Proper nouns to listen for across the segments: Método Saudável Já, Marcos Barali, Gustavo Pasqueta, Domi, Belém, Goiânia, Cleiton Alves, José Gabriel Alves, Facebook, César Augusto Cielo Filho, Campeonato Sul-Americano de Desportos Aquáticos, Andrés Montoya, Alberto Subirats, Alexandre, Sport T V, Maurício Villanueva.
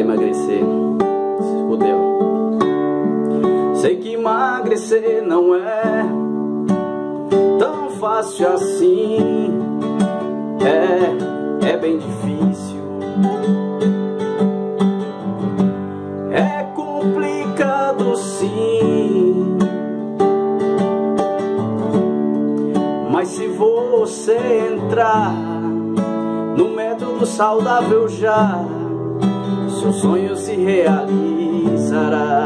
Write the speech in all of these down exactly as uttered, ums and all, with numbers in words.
vai emagrecer se puder. Sei que emagrecer não é tão fácil assim, é, é bem difícil, é complicado sim. Mas se você entrar no método saudável já, seu sonho se realizará.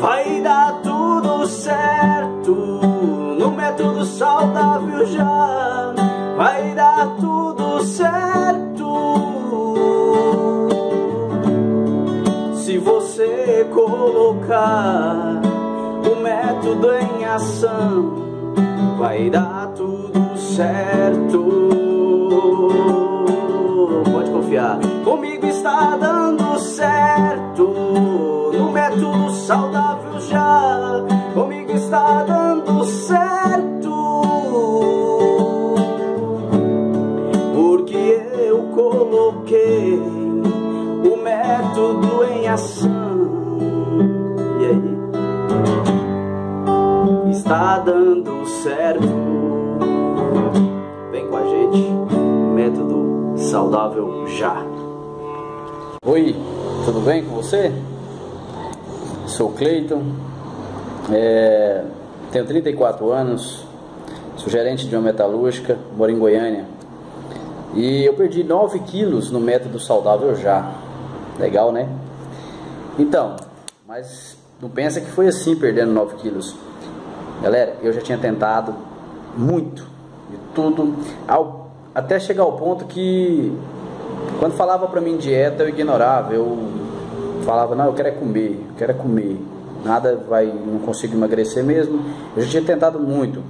Vai dar tudo certo no método saudável já. Vai dar tudo certo se você colocar o método em ação. Vai dar tudo certo. Pode confiar, comigo está dando certo no método saudável já. Comigo está dando certo, porque eu coloquei o método em ação. E aí? Está dando certo. Vem com a gente, método saudável já. Oi, tudo bem com você? Sou Cleiton, é, tenho trinta e quatro anos, sou gerente de uma metalúrgica, moro em Goiânia. E eu perdi nove quilos no método saudável já. Legal, né? Então, mas não pensa que foi assim, perdendo nove quilos. Galera, eu já tinha tentado muito de tudo, ao até chegar ao ponto que, quando falava pra mim dieta, eu ignorava. Eu falava, não, eu quero é comer, eu quero é comer. Nada vai, não consigo emagrecer mesmo. Eu já tinha tentado muito.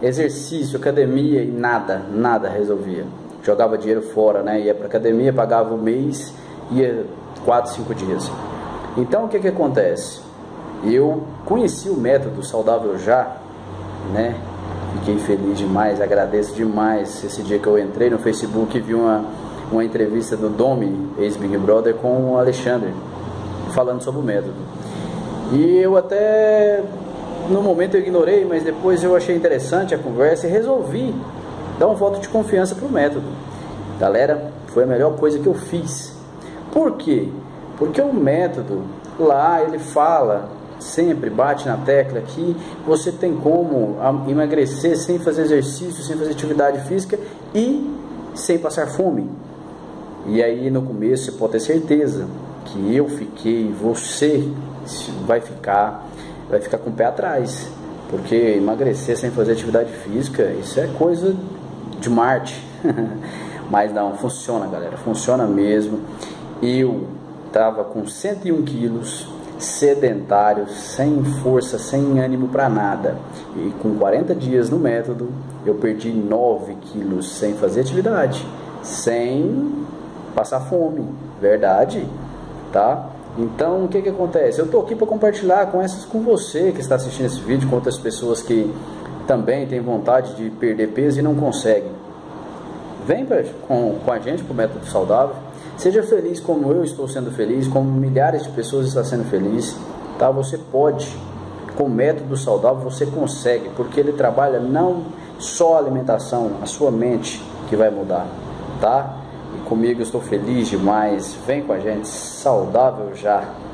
Exercício, academia e nada, nada resolvia. Jogava dinheiro fora, né? Ia pra academia, pagava o mês, ia quatro, cinco dias. Então, o que que acontece? Eu conheci o método saudável já, né? Fiquei feliz demais, agradeço demais. Esse dia que eu entrei no Facebook e vi uma, uma entrevista do Domi, ex-Big Brother, com o Alexandre, falando sobre o método. E eu até, no momento eu ignorei, mas depois eu achei interessante a conversa e resolvi dar um voto de confiança pro método. Galera, foi a melhor coisa que eu fiz. Por quê? Porque o método, lá ele fala, sempre bate na tecla que você tem como emagrecer sem fazer exercício, sem fazer atividade física e sem passar fome. E aí no começo você pode ter certeza que eu fiquei, você vai ficar, vai ficar com o pé atrás, porque emagrecer sem fazer atividade física, isso é coisa de Marte. Mas não, funciona, galera, funciona mesmo. Eu tava com cento e um quilos, sedentário, sem força, sem ânimo para nada, e com quarenta dias no método eu perdi nove quilos sem fazer atividade, sem passar fome, verdade, tá? Então o que que acontece? Eu tô aqui para compartilhar com essas, com você que está assistindo esse vídeo, com outras pessoas que também têm vontade de perder peso e não conseguem. Vem pra, com, com a gente pro método saudável. Seja feliz como eu estou sendo feliz, como milhares de pessoas estão sendo felizes, tá? Você pode, com o método saudável você consegue, porque ele trabalha não só a alimentação, a sua mente que vai mudar, tá? E comigo eu estou feliz demais, vem com a gente, saudável já!